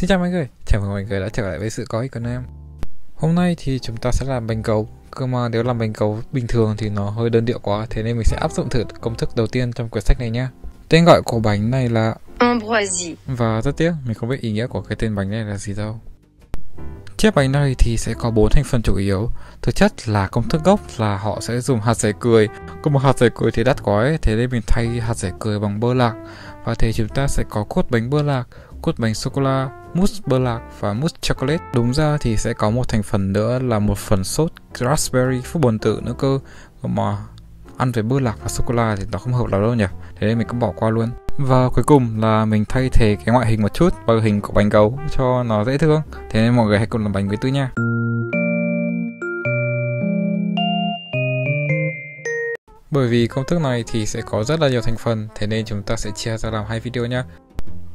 Xin chào mọi người, chào mừng mọi người đã trở lại với sự có ích của Nam. Hôm nay thì chúng ta sẽ làm bánh gấu. Cơ mà nếu làm bánh gấu bình thường thì nó hơi đơn điệu quá, thế nên mình sẽ áp dụng thử công thức đầu tiên trong quyển sách này nhé. Tên gọi của bánh này là Ambroisie. Và rất tiếc, mình không biết ý nghĩa của cái tên bánh này là gì đâu. Chiếc bánh này thì sẽ có 4 thành phần chủ yếu. Thực chất là công thức gốc là họ sẽ dùng hạt dẻ cười. Có một hạt dẻ cười thì đắt quá, thế nên mình thay hạt dẻ cười bằng bơ lạc. Và thì chúng ta sẽ có cốt bánh bơ lạc, cốt bánh sô-cô-la, mousse bơ lạc và mousse chocolate. Đúng ra thì sẽ có một thành phần nữa là một phần sốt raspberry phúc bồn tử nữa cơ. Mà ăn với bơ lạc và sô-cô-la thì nó không hợp lắm đâu nhỉ. Thế nên mình cũng bỏ qua luôn. Và cuối cùng là mình thay thế cái ngoại hình một chút vào hình của bánh gấu cho nó dễ thương. Thế nên mọi người hãy cùng làm bánh với tôi nha. Bởi vì công thức này thì sẽ có rất là nhiều thành phần, thế nên chúng ta sẽ chia ra làm 2 video nhé.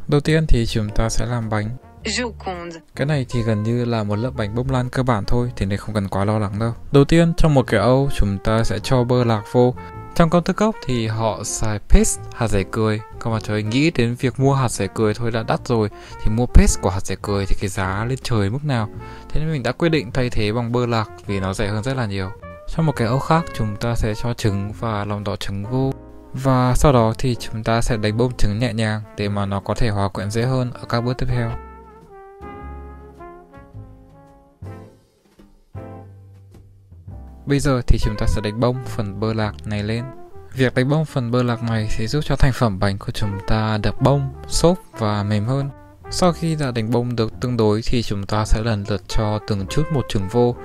Đầu tiên thì chúng ta sẽ làm bánh Joconde. Cái này thì gần như là một lớp bánh bông lan cơ bản thôi, thế nên không cần quá lo lắng đâu. Đầu tiên trong một cái âu chúng ta sẽ cho bơ lạc vô. Trong công thức gốc thì họ xài paste hạt dẻ cười. Còn mà trời nghĩ đến việc mua hạt dẻ cười thôi đã đắt rồi, thì mua paste của hạt dẻ cười thì cái giá lên trời mức nào. Thế nên mình đã quyết định thay thế bằng bơ lạc vì nó rẻ hơn rất là nhiều. Trong một cái âu khác chúng ta sẽ cho trứng và lòng đỏ trứng vô. Và sau đó thì chúng ta sẽ đánh bông trứng nhẹ nhàng để mà nó có thể hòa quyện dễ hơn ở các bước tiếp theo. Bây giờ thì chúng ta sẽ đánh bông phần bơ lạc này lên. Việc đánh bông phần bơ lạc này sẽ giúp cho thành phẩm bánh của chúng ta đập bông, xốp và mềm hơn. Sau khi đã đánh bông được tương đối thì chúng ta sẽ lần lượt cho từng chút một trứng vô.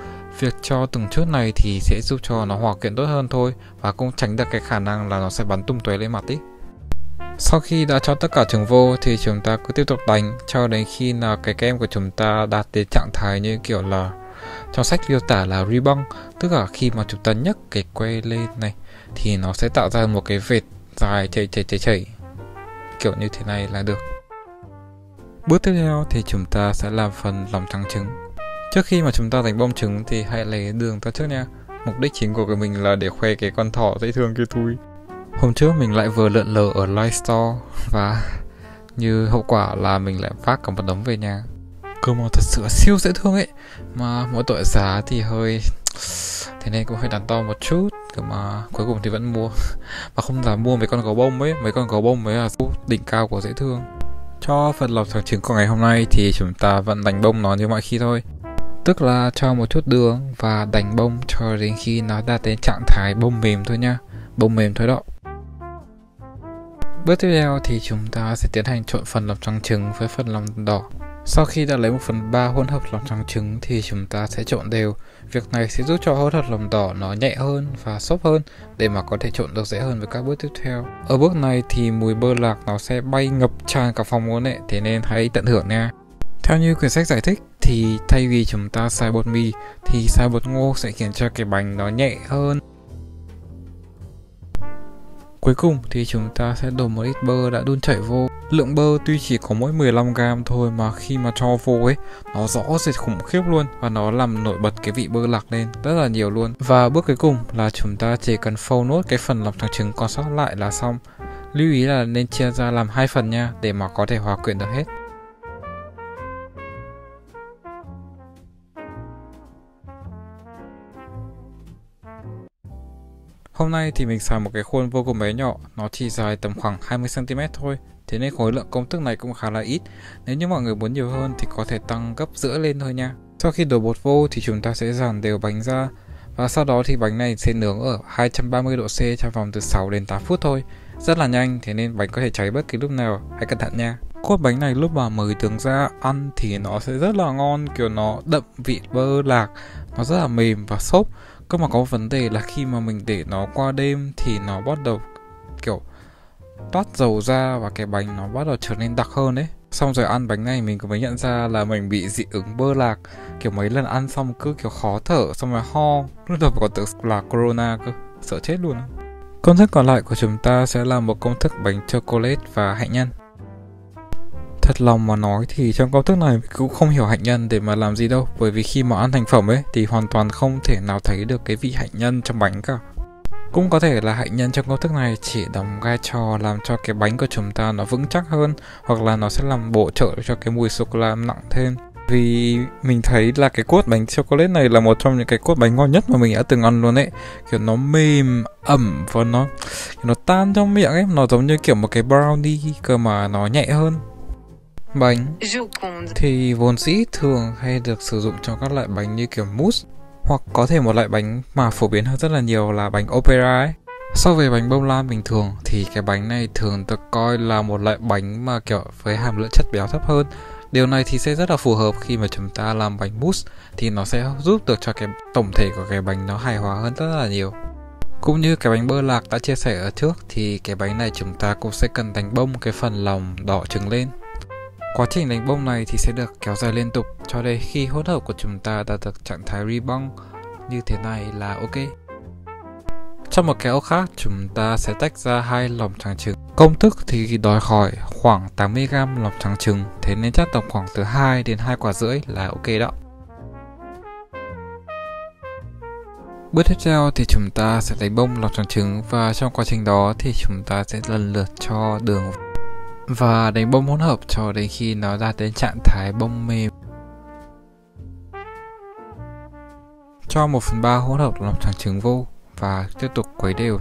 Việc cho từng chút này thì sẽ giúp cho nó hòa quyện tốt hơn thôi, và cũng tránh được cái khả năng là nó sẽ bắn tung tóe lên mặt ý. Sau khi đã cho tất cả trứng vô thì chúng ta cứ tiếp tục đánh cho đến khi là cái kem của chúng ta đạt đến trạng thái như kiểu là trong sách miêu tả là rebond, tức là khi mà chúng ta nhấc cái que lên này thì nó sẽ tạo ra một cái vệt dài chảy kiểu như thế này là được. Bước tiếp theo thì chúng ta sẽ làm phần lòng trắng trứng. Trước khi mà chúng ta đánh bông trứng thì hãy lấy đường ra trước nha. Mục đích chính của mình là để khoe cái con thỏ dễ thương kia thôi. Hôm trước mình lại vừa lượn lờ ở live store và như hậu quả là mình lại vác cả một đống về nhà. Cơ mà thật sự siêu dễ thương ấy. Mà mỗi tội giá thì hơi... thế nên cũng hơi đắn đo một chút. Cơ mà cuối cùng thì vẫn mua. Và không dám mua mấy con gấu bông ấy. Mấy con gấu bông mới là đỉnh cao của dễ thương. Cho phần lọc trắng trứng của ngày hôm nay thì chúng ta vẫn đánh bông nó như mọi khi thôi. Tức là cho một chút đường và đánh bông cho đến khi nó đạt đến trạng thái bông mềm thôi nha. Bông mềm thôi đó. Bước tiếp theo thì chúng ta sẽ tiến hành trộn phần lòng trắng trứng với phần lòng đỏ. Sau khi đã lấy 1/3 hỗn hợp lòng trắng trứng thì chúng ta sẽ trộn đều. Việc này sẽ giúp cho hỗn hợp lòng đỏ nó nhẹ hơn và xốp hơn để mà có thể trộn được dễ hơn với các bước tiếp theo. Ở bước này thì mùi bơ lạc nó sẽ bay ngập tràn cả phòng luôn ấy, thế nên hãy tận hưởng nha. Theo như quyển sách giải thích thì thay vì chúng ta xài bột mì thì xài bột ngô sẽ khiến cho cái bánh nó nhẹ hơn. Cuối cùng thì chúng ta sẽ đổ một ít bơ đã đun chảy vô. Lượng bơ tuy chỉ có mỗi 15g thôi mà khi mà cho vô ấy, nó rõ rệt khủng khiếp luôn và nó làm nổi bật cái vị bơ lạc lên rất là nhiều luôn. Và bước cuối cùng là chúng ta chỉ cần phâu nốt cái phần lòng trắng trứng còn sót lại là xong. Lưu ý là nên chia ra làm 2 phần nha để mà có thể hòa quyện được hết. Hôm nay thì mình xài một cái khuôn vô cùng bé nhỏ, nó chỉ dài tầm khoảng 20cm thôi, thế nên khối lượng công thức này cũng khá là ít. Nếu như mọi người muốn nhiều hơn thì có thể tăng gấp rưỡi lên thôi nha. Sau khi đổ bột vô thì chúng ta sẽ dàn đều bánh ra, và sau đó thì bánh này sẽ nướng ở 230 độ C trong vòng từ 6 đến 8 phút thôi. Rất là nhanh, thế nên bánh có thể cháy bất kỳ lúc nào, hãy cẩn thận nha. Cốt bánh này lúc mà mới tướng ra ăn thì nó sẽ rất là ngon, kiểu nó đậm vị bơ lạc, nó rất là mềm và xốp. Cơ mà có một vấn đề là khi mà mình để nó qua đêm thì nó bắt đầu kiểu toát dầu ra và cái bánh nó bắt đầu trở nên đặc hơn đấy. Xong rồi ăn bánh này mình cũng mới nhận ra là mình bị dị ứng bơ lạc. Kiểu mấy lần ăn xong cứ kiểu khó thở, xong rồi ho, lúc đầu còn tưởng là corona cơ, sợ chết luôn. Công thức còn lại của chúng ta sẽ là một công thức bánh chocolate và hạnh nhân. Thật lòng mà nói thì trong công thức này mình cũng không hiểu hạnh nhân để mà làm gì đâu. Bởi vì khi mà ăn thành phẩm ấy thì hoàn toàn không thể nào thấy được cái vị hạnh nhân trong bánh cả. Cũng có thể là hạnh nhân trong công thức này chỉ đóng vai trò làm cho cái bánh của chúng ta nó vững chắc hơn, hoặc là nó sẽ làm bổ trợ cho cái mùi sô-cô-la nặng thêm. Vì mình thấy là cái cốt bánh chocolate này là một trong những cái cốt bánh ngon nhất mà mình đã từng ăn luôn ấy. Kiểu nó mềm, ẩm và nó tan trong miệng ấy. Nó giống như kiểu một cái brownie cơ mà nó nhẹ hơn. Bánh thì vốn dĩ thường hay được sử dụng cho các loại bánh như kiểu mousse, hoặc có thể một loại bánh mà phổ biến hơn rất là nhiều là bánh opera ấy. So với bánh bông lan bình thường thì cái bánh này thường được coi là một loại bánh mà kiểu với hàm lượng chất béo thấp hơn. Điều này thì sẽ rất là phù hợp khi mà chúng ta làm bánh mousse, thì nó sẽ giúp được cho cái tổng thể của cái bánh nó hài hòa hơn rất là nhiều. Cũng như cái bánh bơ lạc đã chia sẻ ở trước thì cái bánh này chúng ta cũng sẽ cần đánh bông cái phần lòng đỏ trứng lên. Quá trình đánh bông này thì sẽ được kéo dài liên tục cho đến khi hỗn hợp của chúng ta đạt được trạng thái rebond như thế này là ok. Trong một kẹo khác chúng ta sẽ tách ra hai lòng trắng trứng. Công thức thì đòi hỏi khoảng 80g lòng trắng trứng, thế nên chắc tầm khoảng từ 2 đến 2,5 quả là ok đó. Bước tiếp theo thì chúng ta sẽ đánh bông lòng trắng trứng, và trong quá trình đó thì chúng ta sẽ lần lượt cho đường và đánh bông hỗn hợp cho đến khi nó đạt đến trạng thái bông mềm. Cho 1/3 hỗn hợp lòng trắng trứng vô và tiếp tục quấy đều.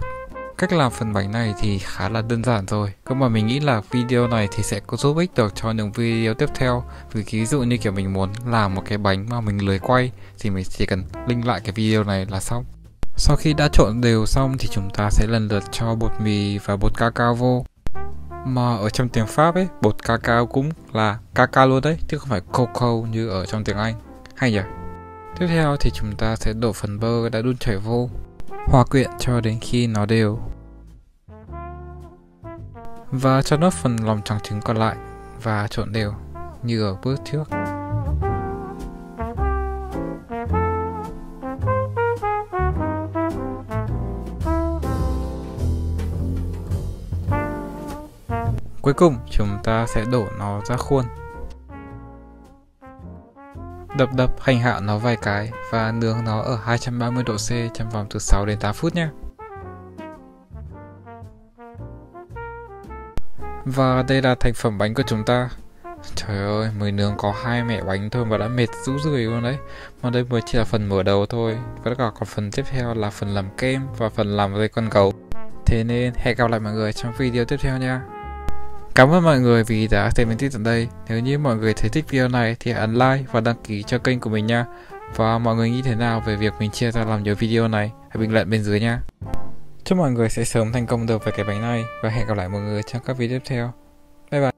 Cách làm phần bánh này thì khá là đơn giản rồi, nhưng mà mình nghĩ là video này thì sẽ có giúp ích được cho những video tiếp theo. Vì ví dụ như kiểu mình muốn làm một cái bánh mà mình lười quay thì mình chỉ cần link lại cái video này là xong. Sau khi đã trộn đều xong thì chúng ta sẽ lần lượt cho bột mì và bột cacao vô. Mà ở trong tiếng Pháp ấy, bột cacao cũng là cacao luôn đấy, chứ không phải coco như ở trong tiếng Anh. Hay nhỉ? Tiếp theo thì chúng ta sẽ đổ phần bơ đã đun chảy vô, hòa quyện cho đến khi nó đều. Và cho nốt phần lòng trắng trứng còn lại và trộn đều như ở bước trước. Cuối cùng chúng ta sẽ đổ nó ra khuôn. Đập hành hạ nó vài cái và nướng nó ở 230 độ C trong vòng từ 6 đến 8 phút nhé. Và đây là thành phẩm bánh của chúng ta. Trời ơi, mới nướng có 2 mẻ bánh thôi mà đã mệt rũ rượi luôn đấy. Mà đây mới chỉ là phần mở đầu thôi. Tất cả còn phần tiếp theo là phần làm kem và phần làm dây con gấu. Thế nên hẹn gặp lại mọi người trong video tiếp theo nha. Cảm ơn mọi người vì đã xem đến tận đây. Nếu như mọi người thấy thích video này thì ấn like và đăng ký cho kênh của mình nha. Và mọi người nghĩ thế nào về việc mình chia ra làm nhiều video này? Hãy bình luận bên dưới nha. Chúc mọi người sẽ sớm thành công được với cái bánh này. Và hẹn gặp lại mọi người trong các video tiếp theo. Bye bye.